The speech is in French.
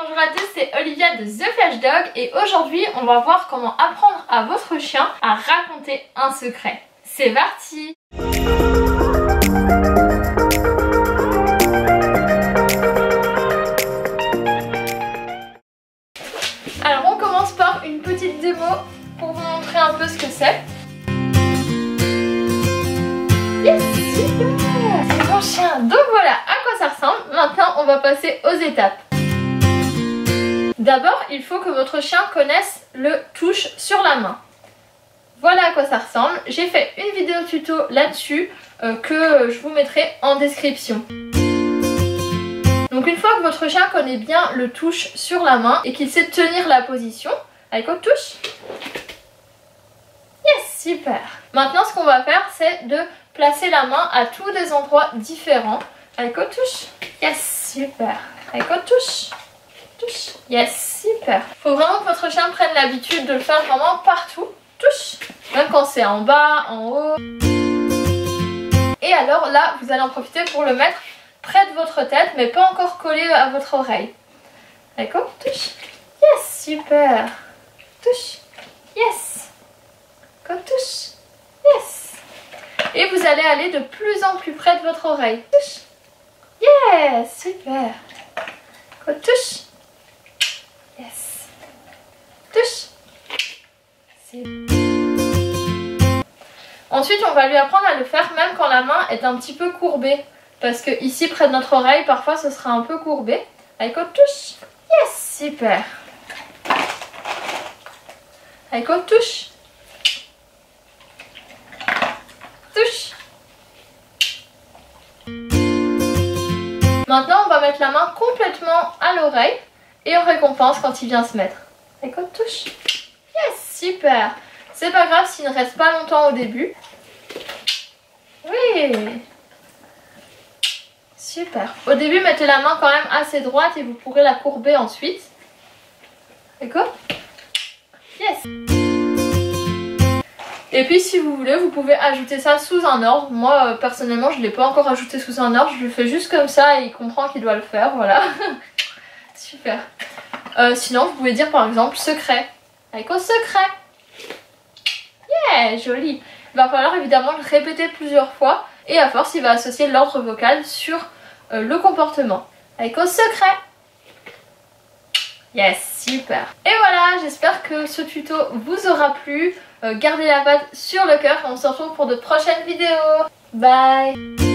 bonjour à tous, c'est Olivia de The Flash Dog et aujourd'hui on va voir comment apprendre à votre chien à raconter un secret. C'est parti! Alors on commence par une petite démo pour vous montrer un peu ce que c'est. Yes, super! C'est mon chien! Donc voilà à quoi ça ressemble. Maintenant on va passer aux étapes. D'abord, il faut que votre chien connaisse le touche sur la main. Voilà à quoi ça ressemble. J'ai fait une vidéo tuto là-dessus que je vous mettrai en description. Donc une fois que votre chien connaît bien le touche sur la main et qu'il sait tenir la position, Aiko touche. Yes, super. Maintenant, ce qu'on va faire, c'est de placer la main à tous des endroits différents. Aiko touche. Yes, super. Aiko touche. Touche. Yes, super. Faut vraiment que votre chien prenne l'habitude de le faire vraiment partout. Touche. Même quand c'est en bas, en haut. Et alors là, vous allez en profiter pour le mettre près de votre tête, mais pas encore collé à votre oreille. D'accord? Touche. Yes, super. Touche. Yes. Comme touche. Yes. Et vous allez aller de plus en plus près de votre oreille. Touche. Yes, super. Comme touche. Yes. Touche. Ensuite, on va lui apprendre à le faire même quand la main est un petit peu courbée. Parce que ici, près de notre oreille, parfois, ce sera un peu courbé. Aiko, touche. Yes, super. Aiko, touche. Touche. Maintenant, on va mettre la main complètement à l'oreille. Et on récompense quand il vient se mettre. Aiko, touche. Yes, super. C'est pas grave s'il ne reste pas longtemps au début. Oui. Super. Au début, mettez la main quand même assez droite et vous pourrez la courber ensuite. D'accord? Yes. Et puis, si vous voulez, vous pouvez ajouter ça sous un ordre. Moi, personnellement, je ne l'ai pas encore ajouté sous un ordre. Je le fais juste comme ça et il comprend qu'il doit le faire. Voilà. Super. Sinon, vous pouvez dire par exemple secret. Avec au secret. Yeah, joli. Il va falloir évidemment le répéter plusieurs fois. Et à force, il va associer l'ordre vocal sur le comportement. Avec au secret. Yes, super. Et voilà, j'espère que ce tuto vous aura plu. Gardez la patte sur le cœur. On se retrouve pour de prochaines vidéos. Bye.